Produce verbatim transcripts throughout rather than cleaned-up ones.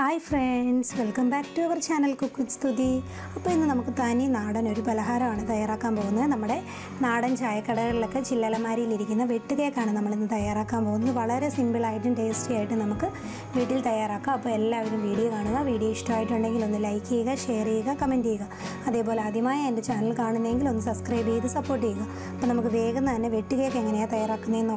Hi friends, welcome back to our channel Cook with Stuthi. Now, we will try to make a palaharan. We will try to make a palaharan. We will try to make a tasty item. We will try to make a tasty item. We will like it, share it, comment it. If you like this channel, subscribe and support it. We will try to make a palaharan. Now we will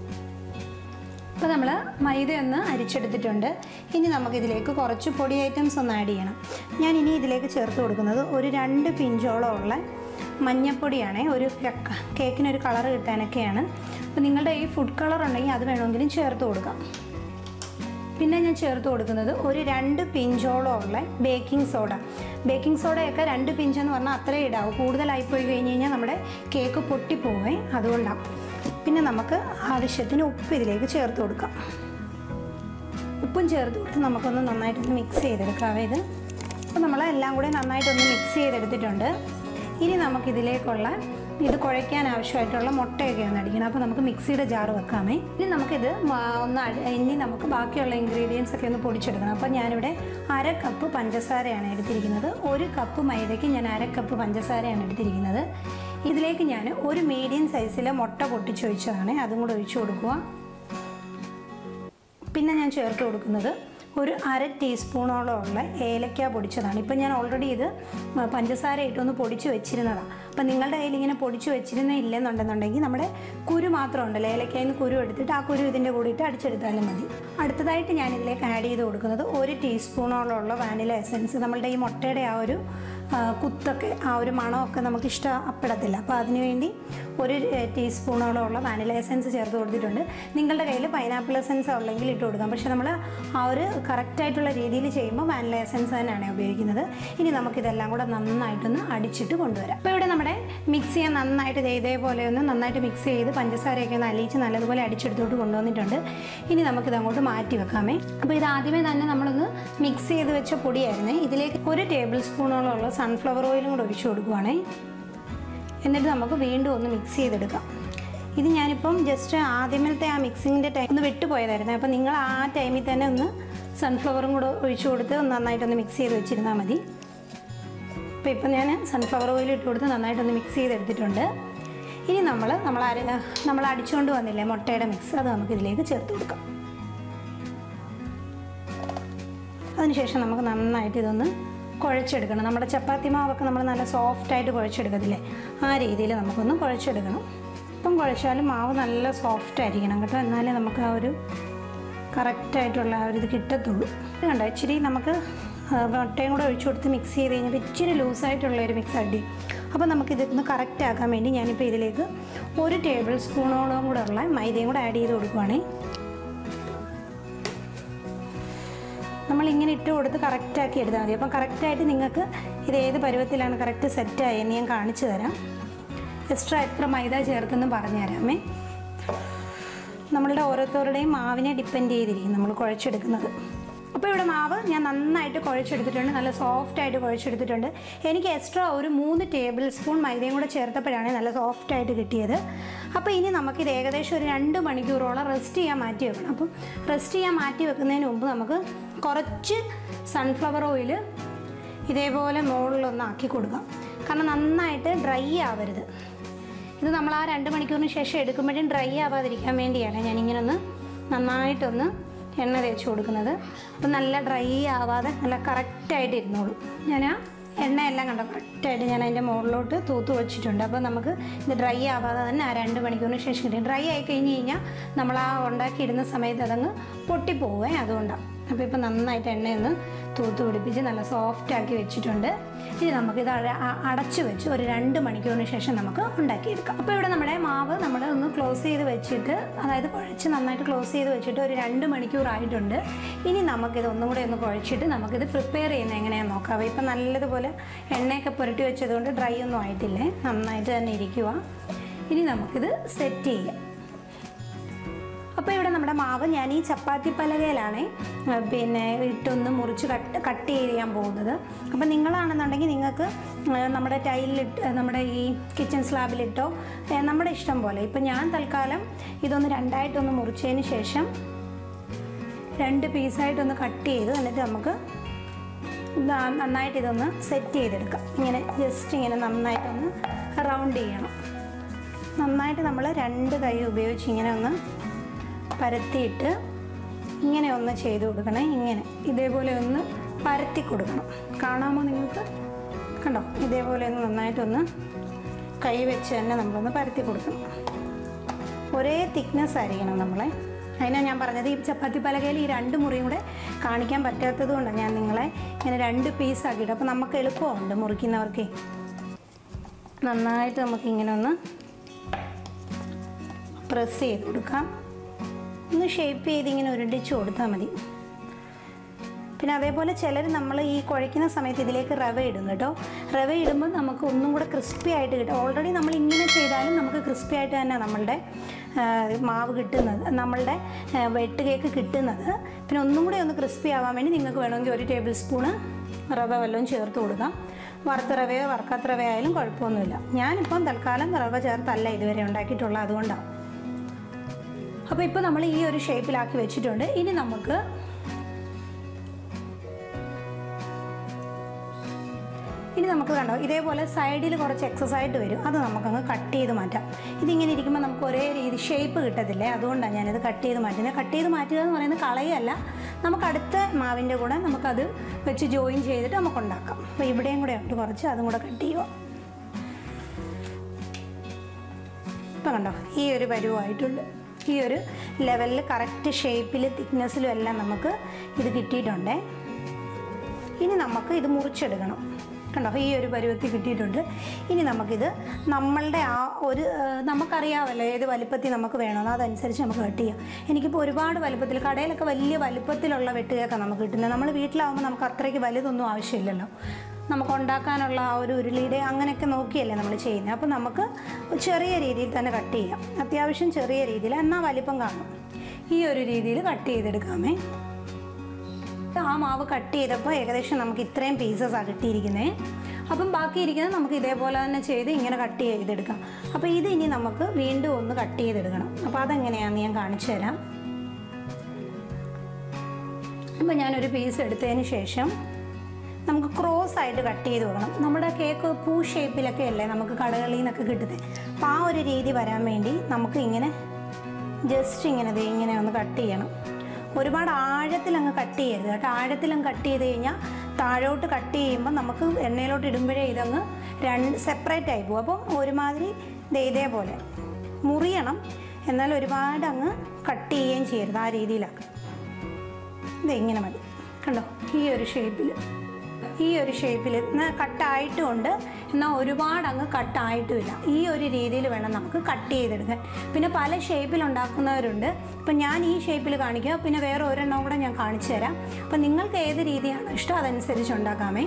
is a repair. ഞാൻ ഇനി ഇതിലേക്ക് ചേർത്ത് കൊടുക്കുന്നത് ഒരു രണ്ട് പിഞ്ചോളം ഉള്ള മഞ്ഞപ്പൊടിയാണ് ഒരു കേക്കിന് ഒരു കളർ കിട്ടാനൊക്കെയാണ് അപ്പോൾ നിങ്ങളുടെ ഈ ഫുഡ് കളർ ഉണ്ടെങ്കിൽ അത് വേണമെങ്കിലും ചേർത്ത് കൊടുക്കാം പിന്നെ ഞാൻ ചേർത്ത് കൊടുക്കുന്നത് ഒരു രണ്ട് പിഞ്ചോളം ഉള്ള ബേക്കിംഗ് സോഡ ബേക്കിംഗ് സോഡയൊക്കെ രണ്ട് പിഞ്ച് എന്ന് പറഞ്ഞാൽ അത്രേ ഇടാവൂ കൂടുതലായി പോയി കഴിഞ്ഞാൽ നമ്മുടെ കേക്ക് പൊട്ടി പോവേ അതുകൊണ്ടാണ് പിന്നെ നമുക്ക് ആവശ്യത്തിന് ഉപ്പ് ഇതിലേക്ക് ചേർത്ത് കൊടുക്കാം ഉപ്പും ചേർത്ത് കൊടുത്ത് നമുക്കൊന്ന് നന്നായിട്ട് മിക്സ് ചെയ്തെടുക്കാം ഇത് അപ്പോൾ നമ്മൾ എല്ലാം കൂടി നന്നായിട്ട് ഒന്ന് മിക്സ് ചെയ്തെടുത്തിട്ടുണ്ട്. ഇനി നമുക്ക് ഇതിലേക്കുള്ള ഇത് കുഴയ്ക്കാൻ ആവശ്യമായിട്ടുള്ള മുട്ടയൊക്കെ ഒന്ന് അടിക്കണം. അപ്പോൾ നമുക്ക് മിക്സിയുടെ ജാർ വെക്കാമേ. ഇനി നമുക്ക് ഇത് ഒന്ന് ഇനി നമുക്ക് ബാക്കിയുള്ള ഇൻഗ്രീഡിയൻസ് ഒക്കെ ഒന്ന് പൊടിച്ചെടുക്കണം. അപ്പോൾ ഞാൻ ഇവിടെ അര കപ്പ് പഞ്ചസാരയാണ് എടുത്തിരിക്കുന്നത്. ഒരു കപ്പ് മൈദയ്ക്ക് ഞാൻ അര കപ്പ് പഞ്ചസാരയാണ് എടുത്തിരിക്കുന്നത്. ഇതിലേക്ക് ഞാൻ ഒരു മീഡിയം സൈസിലെ മുട്ട പൊട്ടിച്ചൊഴിച്ചതാണ്. അതും കൂടി ഒഴിച്ചു കൊടുക്കുക. പിന്നെ ഞാൻ ചേർത്ത് കൊടുക്കുന്നത് ഒരു അര ടീസ്പൂണോളം ഉള്ള ഏലക്ക പൊടിച്ചതാണ്. ഇപ്പോൾ ഞാൻ ഓൾറെഡി ഇത് പഞ്ചസാര ഇട്ടൊന്ന് പൊടിച്ച് വെച്ചിരുന്നതാണ്. അപ്പോൾ നിങ്ങളുടെ കയ്യിൽ ഇങ്ങനെ പൊടിച്ച് വെച്ചിരുന്ന ഇല്ലെന്നുണ്ടെന്നുണ്ടെങ്കിൽ നമ്മുടെ കുരു മാത്രം ഉണ്ടല്ലോ ഏലക്കയിൽ നിന്ന് കുരു എടുത്തിട്ട് ആ കുരു ഇതിൻ്റെ കൂടെ ഇട്ട് അടിച്ചെടുത്താലും മതി. അടുത്തതായിട്ട് ഞാൻ ഇതിലേക്ക് ആഡ് ചെയ്ത് കൊടുക്കുന്നത് ഒരു ടീസ്പൂണോളം ഉള്ള വാനില എസൻസ്. നമ്മളുടെ ഈ മുട്ടയുടെ ആ ഒരു കുത്തൊക്കെ ആ ഒരു മണമൊക്കെ നമുക്ക് ഇഷ്ടപ്പെടത്തില്ല. അപ്പോൾ അതിനുവേണ്ടി ഒരു ടീസ്പൂണോളം ഉള്ള വാനില എസൻസ് ചേർത്ത് കൊടുത്തിട്ടുണ്ട്. നിങ്ങളുടെ കയ്യിൽ പൈനാപ്പിൾ എസൻസ് ഉള്ളെങ്കിൽ ഇട്ട് കൊടുക്കാം. പക്ഷേ നമ്മൾ ആ ഒരു കറക്റ്റായിട്ടുള്ള രീതിയിൽ ചെയ്യുമ്പോൾ വാനില എസൻസ് തന്നെയാണ് ഉപയോഗിക്കുന്നത്. ഇനി നമുക്കിതെല്ലാം കൂടെ നന്നായിട്ടൊന്ന് അടിച്ചിട്ട് കൊണ്ടുവരാം. അപ്പോൾ ഇവിടെ നമ്മുടെ മിക്സിയെ നന്നായിട്ട് ഇതേപോലെ ഒന്ന് നന്നായിട്ട് മിക്സ് ചെയ്ത് പഞ്ചസാരയൊക്കെ ഒന്ന് അലിയിച്ച് നല്ലതുപോലെ അടിച്ചെടുത്തോട്ട് കൊണ്ടുവന്നിട്ടുണ്ട്. ഇനി നമുക്കിതങ്ങോട്ട് മാറ്റി വെക്കാമേ. അപ്പോൾ ഇത് ആദ്യമേ തന്നെ നമ്മളൊന്ന് മിക്സ് ചെയ്ത് വെച്ച പൊടിയായിരുന്നു. ഇതിലേക്ക് ഒരു ടേബിൾ സ്പൂണോളം ഉള്ള സൺഫ്ലവർ ഓയിലും കൂടെ ഒഴിച്ചു കൊടുക്കുവാണേ. എന്നിട്ട് നമുക്ക് വീണ്ടും ഒന്ന് മിക്സ് ചെയ്തെടുക്കാം. ഇത് ഞാനിപ്പം ജസ്റ്റ് ആദ്യമത്തെ ആ മിക്സിങ്ങിൻ്റെ ടൈം ഒന്ന് വിട്ടുപോയതായിരുന്നു. അപ്പോൾ നിങ്ങൾ ആ ടൈമിൽ തന്നെ ഒന്ന് സൺഫ്ലവറും കൂടെ ഒഴിച്ചു കൊടുത്ത് നന്നായിട്ടൊന്ന് മിക്സ് ചെയ്ത് വെച്ചിരുന്നാൽ മതി. അപ്പോൾ ഇപ്പം ഞാൻ സൺഫ്ലവർ ഓയിൽ ഇട്ട് കൊടുത്ത് നന്നായിട്ടൊന്ന് മിക്സ് ചെയ്തെടുത്തിട്ടുണ്ട്. ഇനി നമ്മൾ നമ്മൾ നമ്മൾ അടിച്ചുകൊണ്ട് വന്നില്ലേ മുട്ടയുടെ മിക്സ്, അത് നമുക്കിതിലേക്ക് ചേർത്ത് കൊടുക്കാം. അതിനുശേഷം നമുക്ക് നന്നായിട്ട് ഇതൊന്ന് കുഴച്ചെടുക്കണം. നമ്മുടെ ചപ്പാത്തി മാവൊക്കെ നമ്മൾ നല്ല സോഫ്റ്റായിട്ട് കുഴച്ചെടുക്കത്തില്ലേ, ആ രീതിയിൽ നമുക്കൊന്ന് കുഴച്ചെടുക്കണം. ഇപ്പം കുഴച്ചാലും മാവ് നല്ല സോഫ്റ്റായിരിക്കണം കേട്ടോ, എന്നാലേ നമുക്ക് ആ ഒരു കറക്റ്റായിട്ടുള്ള ആ ഒരു ഇത് കിട്ടത്തുള്ളൂ. കണ്ടോ ഇച്ചിരി നമുക്ക് മുട്ടയും കൂടെ ഒഴിച്ചു കൊടുത്ത് മിക്സ് ചെയ്ത് കഴിഞ്ഞാൽ ഇച്ചിരി ലൂസായിട്ടുള്ളൊരു മിക്സ് ആയിട്ട്. അപ്പോൾ നമുക്കിതൊന്ന് കറക്റ്റാക്കാൻ വേണ്ടി ഞാനിപ്പോൾ ഇതിലേക്ക് ഒരു ടേബിൾ സ്പൂണോളം കൂടെ ഉള്ള മൈദയും കൂടെ ആഡ് ചെയ്ത് കൊടുക്കുവാണേ. നമ്മളിങ്ങനെ ഇട്ട് കൊടുത്ത് കറക്റ്റാക്കി എടുത്താൽ മതി. അപ്പം കറക്റ്റായിട്ട് നിങ്ങൾക്ക് ഇത് ഏത് പരുവത്തിലാണ് കറക്റ്റ് സെറ്റായെന്ന് ഞാൻ കാണിച്ചു തരാം. എക്സ്ട്രാ എത്ര മൈദ ചേർക്കുന്നു പറഞ്ഞു തരാമേ. നമ്മളുടെ ഓരോരുത്തരുടെയും മാവിനെ ഡിപ്പെൻഡ് ചെയ്തിരിക്കും നമ്മൾ കുഴച്ചെടുക്കുന്നത്. അപ്പോൾ ഇവിടെ മാവ് ഞാൻ നന്നായിട്ട് കുഴച്ചെടുത്തിട്ടുണ്ട്, നല്ല സോഫ്റ്റായിട്ട് കുഴച്ചെടുത്തിട്ടുണ്ട്. എനിക്ക് എക്സ്ട്രാ ഒരു മൂന്ന് ടേബിൾ സ്പൂൺ മൈദയും കൂടെ ചേർത്തപ്പോഴാണ് നല്ല സോഫ്റ്റായിട്ട് കിട്ടിയത്. അപ്പോൾ ഇനി നമുക്കിത് ഏകദേശം ഒരു രണ്ട് മണിക്കൂറോളം റെസ്റ്റ് ചെയ്യാൻ മാറ്റി വെക്കണം. അപ്പം റെസ്റ്റ് ചെയ്യാൻ മാറ്റി വെക്കുന്നതിന് മുമ്പ് നമുക്ക് കുറച്ച് സൺഫ്ലവർ ഓയിൽ ഇതേപോലെ മുകളിലൊന്ന് ആക്കി കൊടുക്കാം. കാരണം നന്നായിട്ട് ഡ്രൈ ആവരുത്. ഇത് നമ്മൾ ആ രണ്ട് മണിക്കൂറിന് ശേഷം എടുക്കുമ്പോഴും ഡ്രൈ ആവാതിരിക്കാൻ വേണ്ടിയാണ് ഞാനിങ്ങനൊന്ന് നന്നായിട്ടൊന്ന് എണ്ണ തേച്ച് കൊടുക്കുന്നത്. അപ്പം നല്ല ഡ്രൈ ആവാതെ നല്ല കറക്റ്റായിട്ട് ഇരുന്നോളൂ. ഞാൻ ആ എണ്ണയെല്ലാം കണ്ടോ കറക്റ്റായിട്ട് ഞാൻ അതിൻ്റെ മുകളിലോട്ട് തൂത്ത് വെച്ചിട്ടുണ്ട്. അപ്പോൾ നമുക്ക് ഇത് ഡ്രൈ ആവാതെ തന്നെ ആ രണ്ട് മണിക്കൂറിന് ശേഷം കിട്ടും. ഡ്രൈ ആയി കഴിഞ്ഞ് കഴിഞ്ഞാൽ നമ്മൾ ആ ഉണ്ടാക്കിയിടുന്ന സമയത്ത് അതങ്ങ് പൊട്ടിപ്പോവേ, അതുകൊണ്ടാണ്. അപ്പോൾ ഇപ്പോൾ നന്നായിട്ട് എണ്ണയൊന്ന് തൂത്ത് പിടിപ്പിച്ച് നല്ല സോഫ്റ്റാക്കി വെച്ചിട്ടുണ്ട്. ഇത്തിരി നമുക്ക് ഇത് അടച്ചു വെച്ച് ഒരു രണ്ട് മണിക്കൂറിന് ശേഷം നമുക്ക് ഉണ്ടാക്കിയെടുക്കാം. അപ്പോൾ ഇവിടെ നമ്മുടെ മാവ് നമ്മൾ ഒന്ന് ക്ലോസ് ചെയ്ത് വെച്ചിട്ട് അതായത് കുഴച്ച് നന്നായിട്ട് ക്ലോസ് ചെയ്ത് വെച്ചിട്ട് ഒരു രണ്ട് മണിക്കൂർ ആയിട്ടുണ്ട്. ഇനി നമുക്കിത് ഒന്നും കൂടെ ഒന്ന് കുഴച്ചിട്ട് നമുക്കിത് പ്രിപ്പയർ ചെയ്യുന്നത് എങ്ങനെയാണെന്ന് നോക്കാം. അപ്പോൾ ഇപ്പം നല്ലതുപോലെ എണ്ണയൊക്കെ പുരട്ടി വെച്ചതുകൊണ്ട് ഡ്രൈ ഒന്നും ആയിട്ടില്ലേ, നന്നായിട്ട് തന്നെ ഇരിക്കുക. ഇനി നമുക്കിത് സെറ്റ് ചെയ്യാം. അപ്പോൾ ഇവിടെ നമ്മുടെ മാവ് ഞാൻ ഈ ചപ്പാത്തി പലകയിലാണ് പിന്നെ ഇട്ടൊന്ന് മുറിച്ച് കട്ട് കട്ട് ചെയ്യാൻ പോകുന്നത്. അപ്പോൾ നിങ്ങളാണെന്നുണ്ടെങ്കിൽ നിങ്ങൾക്ക് നമ്മുടെ ടൈലിലിട്ട് നമ്മുടെ ഈ കിച്ചൺ സ്ലാബിലിട്ടോ നമ്മുടെ ഇഷ്ടം പോലെ. ഇപ്പം ഞാൻ തൽക്കാലം ഇതൊന്ന് രണ്ടായിട്ടൊന്ന് മുറിച്ചതിന് ശേഷം രണ്ട് പീസായിട്ടൊന്ന് കട്ട് ചെയ്ത് എന്നിട്ട് നമുക്ക് നന്നായിട്ട് ഇതൊന്ന് സെറ്റ് ചെയ്തെടുക്കാം. ഇങ്ങനെ ജസ്റ്റ് ഇങ്ങനെ നന്നായിട്ടൊന്ന് റൗണ്ട് ചെയ്യണം. നന്നായിട്ട് നമ്മൾ രണ്ട് കൈ ഉപയോഗിച്ച് ഇങ്ങനെ ഒന്ന് പരത്തിയിട്ട് ഇങ്ങനെ ഒന്ന് ചെയ്ത് കൊടുക്കണേ. ഇങ്ങനെ ഇതേപോലെ ഒന്ന് പരത്തി കൊടുക്കണം. കാണാമോ നിങ്ങൾക്ക്? കണ്ടോ? ഇതേപോലെ ഒന്ന് നന്നായിട്ടൊന്ന് കൈ വെച്ച് തന്നെ നമ്മളൊന്ന് പരത്തി കൊടുക്കണം. ഒരേ തിക്നെസ് ആയിരിക്കണം നമ്മളെ. അതിനാണ് ഞാൻ പറഞ്ഞത് ഈ ചപ്പാത്തി പലകയിൽ ഈ രണ്ട് മുറിയും കൂടെ കാണിക്കാൻ പറ്റാത്തത് കൊണ്ടാണ് ഞാൻ നിങ്ങളെ ഇങ്ങനെ രണ്ട് പീസ് ആക്കിയിട്ട്. അപ്പോൾ നമുക്ക് എളുപ്പമുണ്ട് മുറിക്കുന്നവർക്ക്. നന്നായിട്ട് നമുക്കിങ്ങനെ ഒന്ന് പ്രസ് ചെയ്ത് കൊടുക്കാം. ഒന്ന് ഷേപ്പ് ചെയ്തിങ്ങനെ ഉരുട്ടിച്ച് കൊടുത്താൽ മതി. പിന്നെ അതേപോലെ ചിലർ നമ്മൾ ഈ കുഴയ്ക്കുന്ന സമയത്ത് ഇതിലേക്ക് റവ ഇടും കേട്ടോ. റവ ഇടുമ്പോൾ നമുക്ക് ഒന്നും കൂടെ ക്രിസ്പി ആയിട്ട് കിട്ടും. ഓൾറെഡി നമ്മൾ ഇങ്ങനെ ചെയ്താലും നമുക്ക് ക്രിസ്പി ആയിട്ട് തന്നെ നമ്മളുടെ മാവ് കിട്ടുന്നത്, നമ്മളുടെ വെട്ട് കേക്ക് കിട്ടുന്നത്. പിന്നെ ഒന്നും കൂടെ ഒന്ന് ക്രിസ്പി ആവാൻ വേണ്ടി നിങ്ങൾക്ക് വേണമെങ്കിൽ ഒരു ടേബിൾ സ്പൂണ് റവ വല്ലതും ചേർത്ത് കൊടുക്കാം. വറുത്ത റവയോ വറുക്കാത്ത റവയോ ആയാലും കുഴപ്പമൊന്നുമില്ല. ഞാനിപ്പം തൽക്കാലം റവ ചേർത്തല്ല ഇതുവരെ ഉണ്ടാക്കിയിട്ടുള്ള, അതുകൊണ്ടാണ്. അപ്പോൾ ഇപ്പോൾ നമ്മൾ ഈ ഒരു ഷേപ്പിലാക്കി വെച്ചിട്ടുണ്ട്. ഇനി നമുക്ക് ഇനി നമുക്ക് കണ്ടോ ഇതേപോലെ സൈഡിൽ കുറച്ച് എക്സസ് ആയിട്ട് വരും. അത് നമുക്കങ്ങ് കട്ട് ചെയ്ത് മാറ്റാം. ഇതിങ്ങനെ ഇരിക്കുമ്പോൾ നമുക്ക് ഒരേ രീതി ഷേപ്പ് കിട്ടത്തില്ലേ, അതുകൊണ്ടാണ് ഞാനിത് കട്ട് ചെയ്ത് മാറ്റുന്നത്. കട്ട് ചെയ്ത് മാറ്റുക എന്ന് പറയുന്നത് കളയല്ല, നമുക്ക് അടുത്ത മാവിൻ്റെ കൂടെ നമുക്കത് വെച്ച് ജോയിൻ ചെയ്തിട്ട് നമുക്ക് ഉണ്ടാക്കാം. അപ്പോൾ ഇവിടെയും കൂടെ ഉണ്ട് കുറച്ച്, അതും കൂടെ കട്ട് ചെയ്യുക. ഇപ്പം കണ്ടോ ഈ ഒരു പരുവായിട്ടുണ്ട്. ഈ ഒരു ലെവലിൽ കറക്റ്റ് ഷേപ്പിൽ തിക്നെസ്സിലും എല്ലാം നമുക്ക് ഇത് കിട്ടിയിട്ടുണ്ടേ. ഇനി നമുക്ക് ഇത് മുറിച്ചെടുക്കണം. കണ്ടോ ഈ ഒരു പരുവത്തിൽ കിട്ടിയിട്ടുണ്ട്. ഇനി നമുക്കിത് നമ്മളുടെ ആ ഒരു നമുക്കറിയാമല്ലോ ഏത് വലുപ്പത്തിൽ നമുക്ക് വേണമെന്നോ അതനുസരിച്ച് നമുക്ക് കട്ട് ചെയ്യാം. എനിക്കിപ്പോൾ ഒരുപാട് വലുപ്പത്തിൽ കടയിലൊക്കെ വലിയ വലുപ്പത്തിലുള്ള വെട്ടുകേക്കാണ് നമുക്ക് കിട്ടുന്നത്. നമ്മൾ വീട്ടിലാവുമ്പോൾ നമുക്ക് അത്രയ്ക്ക് വലുതൊന്നും ആവശ്യമില്ലല്ലോ. നമുക്ക് ഉണ്ടാക്കാനുള്ള ആ ഒരു ഉരുളിയുടെ അങ്ങനെയൊക്കെ നോക്കിയല്ലേ നമ്മൾ ചെയ്യുന്നത്. അപ്പോൾ നമുക്ക് ചെറിയ രീതിയിൽ തന്നെ കട്ട് ചെയ്യാം. അത്യാവശ്യം ചെറിയ രീതിയിൽ, എന്നാൽ വലിപ്പം കാണും. ഈ ഒരു രീതിയിൽ കട്ട് ചെയ്തെടുക്കാമേ. ആ മാവ് കട്ട് ചെയ്തപ്പോൾ ഏകദേശം നമുക്ക് ഇത്രയും പീസസാണ് കിട്ടിയിരിക്കുന്നത്. അപ്പം ബാക്കിയിരിക്കുന്നത് നമുക്ക് ഇതേപോലെ തന്നെ ചെയ്ത് ഇങ്ങനെ കട്ട് ചെയ്തെടുക്കാം. അപ്പോൾ ഇത് ഇനി നമുക്ക് വീണ്ടും ഒന്ന് കട്ട് ചെയ്തെടുക്കണം. അപ്പോൾ അതെങ്ങനെയാണെന്ന് ഞാൻ കാണിച്ചു തരാം. അപ്പോൾ ഞാനൊരു പീസ് എടുത്തതിന് ശേഷം നമുക്ക് ക്രോസ് ആയിട്ട് കട്ട് ചെയ്ത് കൊടുക്കണം. നമ്മുടെ കേക്ക് പൂ ഷേപ്പിലൊക്കെ അല്ലേ നമുക്ക് കടകളിൽ നിന്നൊക്കെ കിട്ടുന്നത്. അപ്പോൾ ആ ഒരു രീതി വരാൻ വേണ്ടി നമുക്ക് ഇങ്ങനെ ജസ്റ്റ് ഇങ്ങനെ ഇങ്ങനെ ഒന്ന് കട്ട് ചെയ്യണം. ഒരുപാട് ആഴത്തിലങ്ങ് കട്ട് ചെയ്യരുത് കേട്ടോ. ആഴത്തിലങ്ങ് കട്ട് ചെയ്ത് കഴിഞ്ഞാൽ താഴോട്ട് കട്ട് ചെയ്യുമ്പോൾ നമുക്ക് എണ്ണയിലോട്ട് ഇടുമ്പോഴേ ഇതങ്ങ് രണ്ട് സെപ്പറേറ്റ് ആയി പോകും. അപ്പം ഒരുമാതിരി ഇതേപോലെ മുറിയണം, എന്നാൽ ഒരുപാട് അങ്ങ് കട്ട് ചെയ്യുകയും ചെയ്യരുത്. ആ രീതിയിലാക്കുക. ഇതെങ്ങനെ മതി. കണ്ടോ ഈ ഒരു ഷേപ്പിൽ ഈ ഒരു ഷേപ്പിൽ കട്ടായിട്ടുമുണ്ട്, എന്നാൽ ഒരുപാട് അങ്ങ് കട്ടായിട്ടുമില്ല. ഈ ഒരു രീതിയിൽ വേണം നമുക്ക് കട്ട് ചെയ്തെടുക്കാൻ. പിന്നെ പല ഷേപ്പിലുണ്ടാക്കുന്നവരുണ്ട്. ഇപ്പം ഞാൻ ഈ ഷേപ്പിൽ കാണിക്കുക, പിന്നെ വേറെ ഒരെണ്ണം കൂടെ ഞാൻ കാണിച്ചു തരാം. അപ്പം നിങ്ങൾക്ക് ഏത് രീതിയാണ് ഇഷ്ടം അതനുസരിച്ച് ഉണ്ടാക്കാമേ.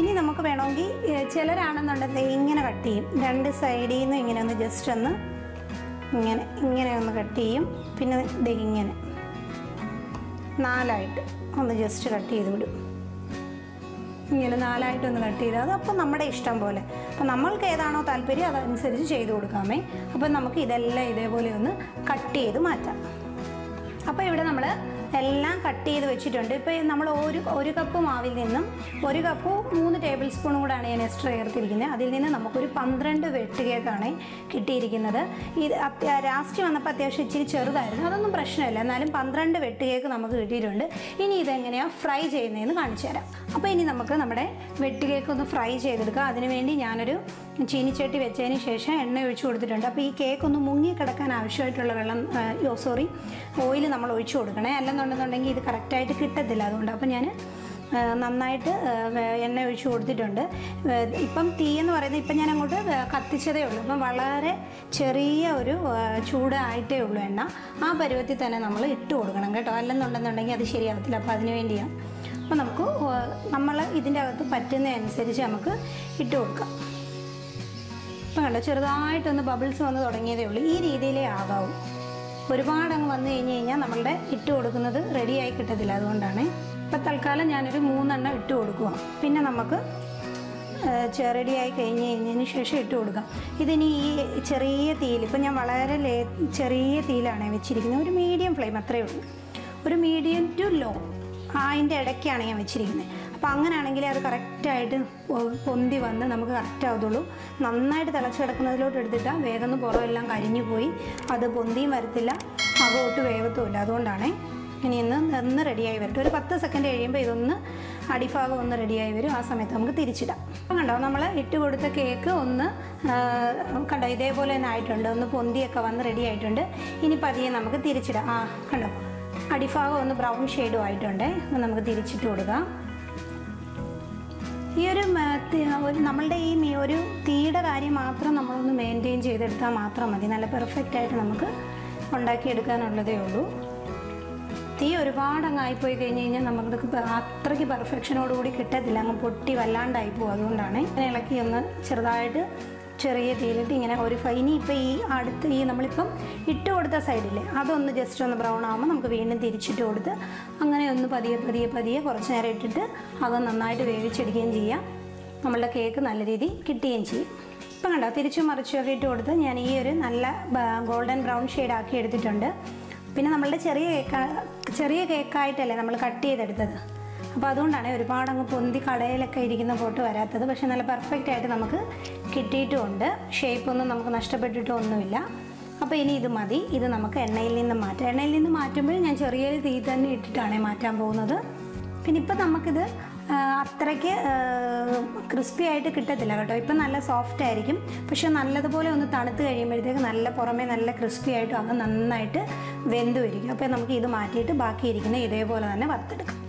ഇനി നമുക്ക് വേണമെങ്കിൽ ചിലരാണെന്നുണ്ടെങ്കിൽ ഇങ്ങനെ കട്ട് ചെയ്യും. രണ്ട് സൈഡിൽ നിന്ന് ഇങ്ങനെ ഒന്ന് ജസ്റ്റ് ഒന്ന് ഇങ്ങനെ ഇങ്ങനെ ഒന്ന് കട്ട് ചെയ്യും. പിന്നെ ഇങ്ങനെ നാലായിട്ട് ഒന്ന് ജസ്റ്റ് കട്ട് ചെയ്ത് വിടും. ഇങ്ങനെ നാലായിട്ടൊന്ന് കട്ട് ചെയ്താൽ അത് അപ്പം നമ്മുടെ ഇഷ്ടം പോലെ. അപ്പം നമ്മൾക്ക് ഏതാണോ താല്പര്യം അതനുസരിച്ച് ചെയ്ത് കൊടുക്കാമേ. അപ്പം നമുക്ക് ഇതെല്ലാം ഇതേപോലെ ഒന്ന് കട്ട് ചെയ്ത് മാറ്റാം. അപ്പോൾ ഇവിടെ നമ്മൾ എല്ലാം കട്ട് ചെയ്ത് വെച്ചിട്ടുണ്ട്. ഇപ്പോൾ നമ്മൾ ഒരു ഒരു കപ്പ് മാവിൽ നിന്നും ഒരു കപ്പ് മൂന്ന് ടേബിൾ സ്പൂണും കൂടെയാണ് ഞാൻ എക്സ്ട്രാ ചേർത്തിരിക്കുന്നത്. അതിൽ നിന്ന് നമുക്കൊരു പന്ത്രണ്ട് വെട്ട് കേക്കാണ് കിട്ടിയിരിക്കുന്നത്. ഇത് അത്യാ ലാസ്റ്റ് വന്നപ്പോൾ അത്യാവശ്യം ഇച്ചിരി ചെറുതായിരുന്നു, അതൊന്നും പ്രശ്നമില്ല. എന്നാലും പന്ത്രണ്ട് വെട്ട് കേക്ക് നമുക്ക് കിട്ടിയിട്ടുണ്ട്. ഇനി ഇതെങ്ങനെയാണ് ഫ്രൈ ചെയ്യുന്നതെന്ന് കാണിച്ചു തരാം. അപ്പോൾ ഇനി നമുക്ക് നമ്മുടെ വെട്ട് കേക്ക് ഒന്ന് ഫ്രൈ ചെയ്തെടുക്കാം. അതിനുവേണ്ടി ഞാനൊരു ചീനിച്ചട്ടി വെച്ചതിന് ശേഷം എണ്ണ ഒഴിച്ചു കൊടുത്തിട്ടുണ്ട്. അപ്പോൾ ഈ കേക്ക് ഒന്ന് മുങ്ങിക്കിടക്കാൻ ആവശ്യമായിട്ടുള്ള വെള്ളം യോ സോറി ഓയിൽ നമ്മൾ ഒഴിച്ചു കൊടുക്കണേ, അല്ലെന്നുണ്ടെന്നുണ്ടെങ്കിൽ ഇത് കറക്റ്റായിട്ട് കിട്ടത്തില്ല. അതുകൊണ്ട് അപ്പോൾ ഞാൻ നന്നായിട്ട് എണ്ണ ഒഴിച്ചു കൊടുത്തിട്ടുണ്ട് ഇപ്പം തീ എന്ന് പറയുന്നത് ഇപ്പോ ഞാൻ അങ്ങോട്ട് കത്തിച്ചതേ ഉള്ളൂ അപ്പോൾ വളരെ ചെറിയ ഒരു ചൂട് ആയിട്ടേ ഉള്ളൂ എണ്ണ ആ പരുവത്തിൽ തന്നെ നമ്മൾ ഇട്ട് കൊടുക്കണം കേട്ടോ അല്ലെന്നുണ്ടെന്നുണ്ടെങ്കിൽ അത് ശരിയാവത്തില്ല അപ്പോൾ അതിനു വേണ്ടിയാണ് അപ്പോൾ നമുക്ക് നമ്മൾ ഇതിന്റെ അകത്ത് പറ്റുന്ന അനുസരിച്ച് നമുക്ക് ഇട്ട് കൊടുക്കാം അപ്പോൾ കണ്ടോ ചെറുതായിട്ടൊന്ന് ബബിൾസ് വന്ന് തുടങ്ങിയതേ ഉള്ളൂ ഈ രീതിയിലേ ആവാവും ഒരുപാട് അങ്ങ് വന്നു കഴിഞ്ഞു കഴിഞ്ഞാൽ നമ്മളുടെ ഇട്ട് കൊടുക്കുന്നത് റെഡി ആയി കിട്ടത്തില്ല അതുകൊണ്ടാണ് ഇപ്പോൾ തൽക്കാലം ഞാൻ ഒരു മൂന്നെണ്ണം ഇട്ട് കൊടുക്കാം പിന്നെ നമുക്ക് റെഡി ആയി കഴിഞ്ഞു കഴിഞ്ഞതിന് ശേഷം ഇട്ട് കൊടുക്കാം ഇതിനി ഈ ചെറിയ തീയിൽ ഇപ്പോൾ ഞാൻ വളരെ ചെറിയ തീയിലാണ് വെച്ചിരിക്കുന്നത് ഒരു മീഡിയം ഫ്ലെയിം അത്രയേ ഉള്ളൂ ഒരു മീഡിയം ടു ലോ അതിൻ്റെ ഇടയ്ക്കാണ് ഞാൻ വെച്ചിരിക്കുന്നത് അപ്പോൾ അങ്ങനെയാണെങ്കിൽ അത് കറക്റ്റായിട്ട് പൊന്തി വന്ന് നമുക്ക് കറക്റ്റ് ആവത്തുള്ളൂ നന്നായിട്ട് തിളച്ച് കിടക്കുന്നതിലോട്ട് എടുത്തിട്ടാൽ വേഗം പുറമെല്ലാം കരിഞ്ഞു പോയി അത് പൊന്തിയും വരത്തില്ല അകോട്ട് വേവത്തുമില്ല അതുകൊണ്ടാണ് ഇനി ഒന്ന് ഒന്ന് റെഡിയായി വരട്ടെ ഒരു പത്ത് സെക്കൻഡ് കഴിയുമ്പോൾ ഇതൊന്ന് അടിഭാഗം ഒന്ന് റെഡിയായി വരും ആ സമയത്ത് നമുക്ക് തിരിച്ചിടാം അപ്പം കണ്ടോ നമ്മൾ ഇട്ട് കൊടുത്ത കേക്ക് ഒന്ന് കണ്ടോ ഇതേപോലെ തന്നെ ആയിട്ടുണ്ട് ഒന്ന് പൊന്തിയൊക്കെ വന്ന് റെഡി ആയിട്ടുണ്ട് ഇനി പതിയെ നമുക്ക് തിരിച്ചിടാം ആ കണ്ടോ അടിഭാഗം ഒന്ന് ബ്രൗൺ ഷെയ്ഡും ആയിട്ടുണ്ട് നമുക്ക് തിരിച്ചിട്ട് കൊടുക്കാം ഈ ഒരു നമ്മളുടെ ഈ ഒരു തീയുടെ കാര്യം മാത്രം നമ്മളൊന്ന് മെയിൻറ്റെയിൻ ചെയ്തെടുത്താൽ മാത്രം മതി നല്ല പെർഫെക്റ്റ് ആയിട്ട് നമുക്ക് ഉണ്ടാക്കിയെടുക്കാനുള്ളതേ ഉള്ളൂ തീ ഒരുപാട് അങ്ങായിപ്പോയി കഴിഞ്ഞ് കഴിഞ്ഞാൽ നമുക്കിതൊക്കെ അത്രയ്ക്ക് പെർഫെക്ഷനോടുകൂടി കിട്ടത്തില്ല അങ്ങ് പൊട്ടി വല്ലാണ്ടായി പോകും അതുകൊണ്ടാണ് ഇങ്ങനെ ഇളക്കി ഒന്ന് ചെറുതായിട്ട് ചെറിയ തീയിലിട്ട് ഇങ്ങനെ ഒരു ഇനി ഇപ്പോൾ ഈ അടുത്ത് ഈ നമ്മളിപ്പം ഇട്ട് കൊടുത്ത സൈഡില്ലേ അതൊന്ന് ജസ്റ്റ് ഒന്ന് ബ്രൗൺ ആകുമ്പോൾ നമുക്ക് വീണ്ടും തിരിച്ചിട്ട് കൊടുത്ത് അങ്ങനെ ഒന്ന് പതിയെ പതിയെ പതിയെ കുറച്ച് നേരം ഇട്ടിട്ട് അത് നന്നായിട്ട് വേവിച്ചെടുക്കുകയും ചെയ്യാം നമ്മളുടെ കേക്ക് നല്ല രീതിയിൽ കിട്ടുകയും ചെയ്യും ഇപ്പം കണ്ടോ തിരിച്ചു മറിച്ചൊക്കെ ഇട്ട് കൊടുത്ത് ഞാൻ ഈ ഒരു നല്ല ഗോൾഡൻ ബ്രൗൺ ഷെയ്ഡ് ആക്കി എടുത്തിട്ടുണ്ട് പിന്നെ നമ്മളുടെ ചെറിയ കേക്ക് ചെറിയ കേക്കായിട്ടല്ലേ നമ്മൾ കട്ട് ചെയ്തെടുത്തത് അപ്പോൾ അതുകൊണ്ടാണ് ഒരുപാട് അങ്ങ് പൊന്തി കടയിലൊക്കെ ഇരിക്കുന്ന ഫോട്ടോ വരാത്തത് പക്ഷേ നല്ല പെർഫെക്റ്റ് ആയിട്ട് നമുക്ക് കിട്ടിയിട്ടുമുണ്ട് ഷേപ്പൊന്നും നമുക്ക് നഷ്ടപ്പെട്ടിട്ടൊന്നുമില്ല അപ്പോൾ ഇനി ഇത് മതി ഇത് നമുക്ക് എണ്ണയിൽ നിന്ന് മാറ്റാം എണ്ണയിൽ നിന്ന് മാറ്റുമ്പോൾ ഞാൻ ചെറിയൊരു തീ തന്നെ ഇട്ടിട്ടാണ് മാറ്റാൻ പോകുന്നത് പിന്നെ ഇപ്പം നമുക്കിത് അത്രയ്ക്ക് ക്രിസ്പി ആയിട്ട് കിട്ടത്തില്ല കേട്ടോ ഇപ്പം നല്ല സോഫ്റ്റ് ആയിരിക്കും പക്ഷെ നല്ലതുപോലെ ഒന്ന് തണുത്ത് കഴിയുമ്പോഴത്തേക്ക് നല്ല പുറമേ നല്ല ക്രിസ്പി ആയിട്ടും അത് നന്നായിട്ട് വെന്ത് വരിക അപ്പോൾ നമുക്ക് ഇത് മാറ്റിയിട്ട് ബാക്കിയിരിക്കുന്ന ഇതേപോലെ തന്നെ വറുത്തെടുക്കാം